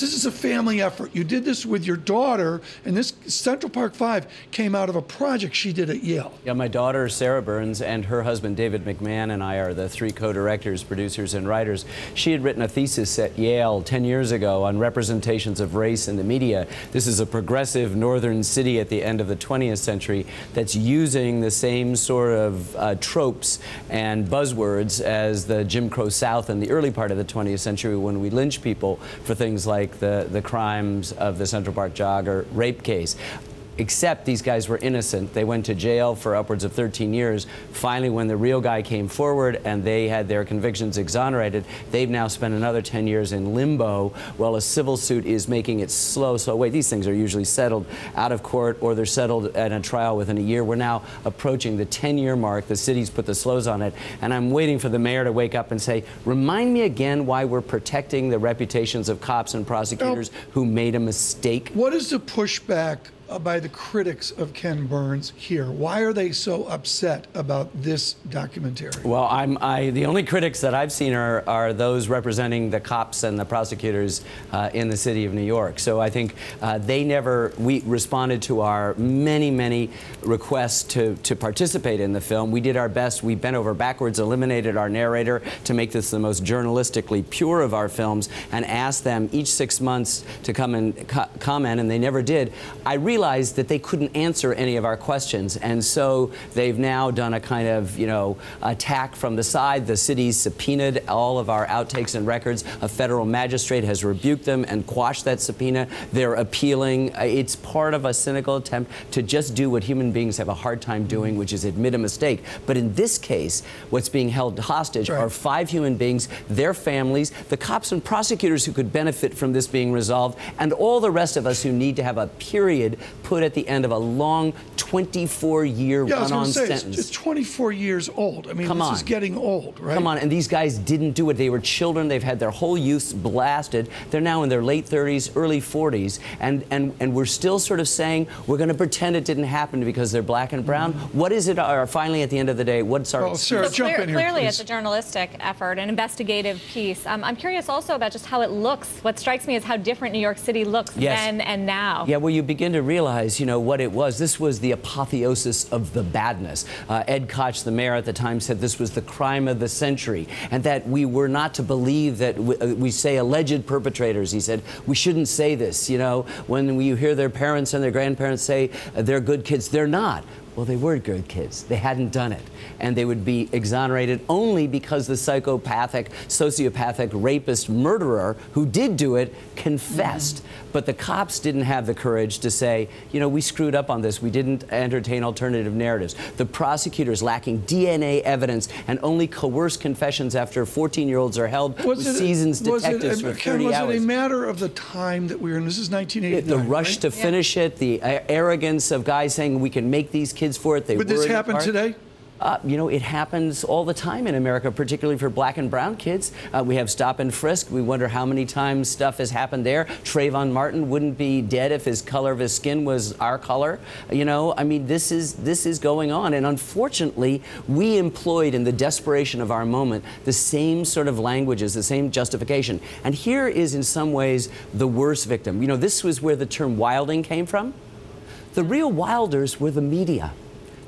This is a family effort. You did this with your daughter, and this Central Park Five came out of a project she did at Yale. Yeah, my daughter, Sarah Burns, and her husband, David McMahon, and I are the three co-directors, producers, and writers. She had written a thesis at Yale 10 years ago on representations of race in the media. This is a progressive northern city at the end of the 20th century that's using the same sort of tropes and buzzwords as the Jim Crow South in the early part of the 20th century, when we lynch people for things like the crimes of the Central Park jogger rape case. Except these guys were innocent. They went to jail for upwards of 13 years. Finally, when the real guy came forward and they had their convictions exonerated, they've now spent another 10 years in limbo while a civil suit is making its slow way. These things are usually settled out of court, or they're settled at a trial within a year. We're now approaching the 10-year mark. The city's put the slows on it. And I'm waiting for the mayor to wake up and say, remind me again why we're protecting the reputations of cops and prosecutors who made a mistake. What is the pushback by the critics of Ken Burns here? Why are they so upset about this documentary? Well, the only critics that I've seen are those representing the cops and the prosecutors in the city of New York. So I think we responded to our many requests to participate in the film. We did our best. We bent over backwards, eliminated our narrator to make this the most journalistically pure of our films, and asked them each 6 months to come and comment, and they never did. I realized that they couldn't answer any of our questions, and so they've now done a kind of, attack from the side. The city's subpoenaed all of our outtakes and records. A federal magistrate has rebuked them and quashed that subpoena. They're appealing. It's part of a cynical attempt to just do what human beings have a hard time doing, which is admit a mistake. But in this case, what's being held hostage are 5 human beings, their families, the cops and prosecutors who could benefit from this being resolved, and all the rest of us who need to have a period put at the end of a long 24-year run-on sentence. It's 24 years old. I mean, this is getting old, right? Come on. And these guys didn't do it. They were children. They've had their whole youth blasted. They're now in their late 30s, early 40s, and we're still sort of saying we're going to pretend it didn't happen because they're black and brown. What is it? Or finally, at the end of the day, what's our excuse? Well, jump in here, clearly, it's a journalistic effort, an investigative piece. I'm curious also about just how it looks. What strikes me is how different New York City looks then and now. Yeah. Well, you begin to realize, what it was. This was the apotheosis of the badness. Ed Koch, the mayor at the time, said this was the crime of the century, and that we were not to believe that we say alleged perpetrators. He said we shouldn't say this. When you hear their parents and their grandparents say they're good kids, they're not. Well, they were good kids. They hadn't done it. And they would be exonerated only because the psychopathic, sociopathic, rapist murderer who did do it confessed. But the cops didn't have the courage to say, we screwed up on this. We didn't entertain alternative narratives. The prosecutors, lacking DNA evidence and only coerced confessions after 14-year-olds are held with seasoned detectives for 30 hours. Was it a matter of the time that we were in? This is 1989, the rush to finish it, the arrogance of guys saying we can make these kids for it. Would this happen today? It happens all the time in America, particularly for black and brown kids. We have stop and frisk. We wonder how many times stuff has happened there. Trayvon Martin wouldn't be dead if his color of his skin was our color. I mean, this is going on. And unfortunately, we employed in the desperation of our moment the same sort of languages, the same justification. And here is, in some ways, the worst victim. This was where the term wilding came from. The real wilders were the media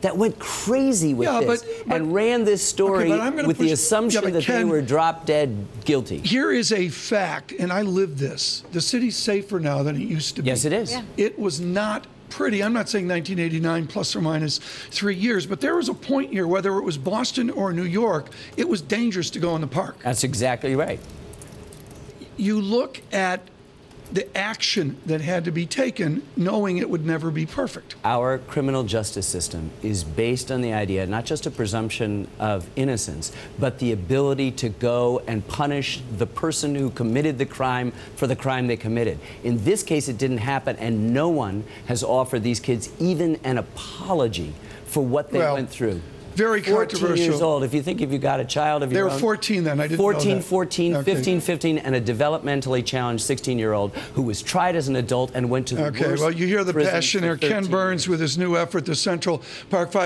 that went crazy with this and ran this story with the assumption that they were drop dead guilty. Here is a fact, and I live this. The city's safer now than it used to be. Yes, it is. Yeah. It was not pretty. I'm not saying 1989 plus or minus 3 years, but there was a point here, whether it was Boston or New York, it was dangerous to go in the park. That's exactly right. You look at the action that had to be taken, knowing it would never be perfect. Our criminal justice system is based on the idea, not just a presumption of innocence, but the ability to go and punish the person who committed the crime for the crime they committed. In this case, it didn't happen, and no one has offered these kids even an apology for what they went through. Very controversial. 14 years old. If you think you got a child of your own. They were 14 then. I didn't know that. 14, 15, 15, and a developmentally challenged 16-year-old who was tried as an adult and went to the worst prison for 13 years. Okay, well, you hear the passion there. Ken Burns with his new effort, the Central Park Five.